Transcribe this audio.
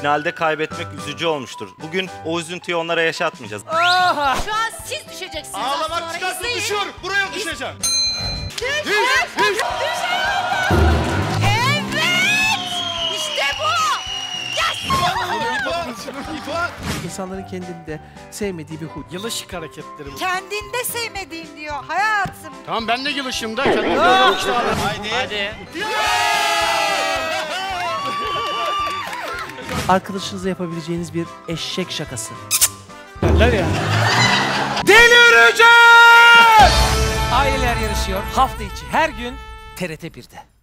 Finalde kaybetmek üzücü olmuştur. Bugün o üzüntüyü onlara yaşatmayacağız. Aha. Şu an siz düşeceksiniz. Ağlamak çıkarsa düşür. Buraya düşeceğim. Düş. Evet. İşte bu. İba. İnsanların kendinde sevmediği bir huy. Yılışık hareketleri bu. Kendinde sevmediğin diyor hayatım. Tamam ben de yılışım da. Haydi. Arkadaşınızla yapabileceğiniz bir eşek şakası. Derler ya. Delireceğiz! Aileler yarışıyor hafta içi her gün TRT 1'de.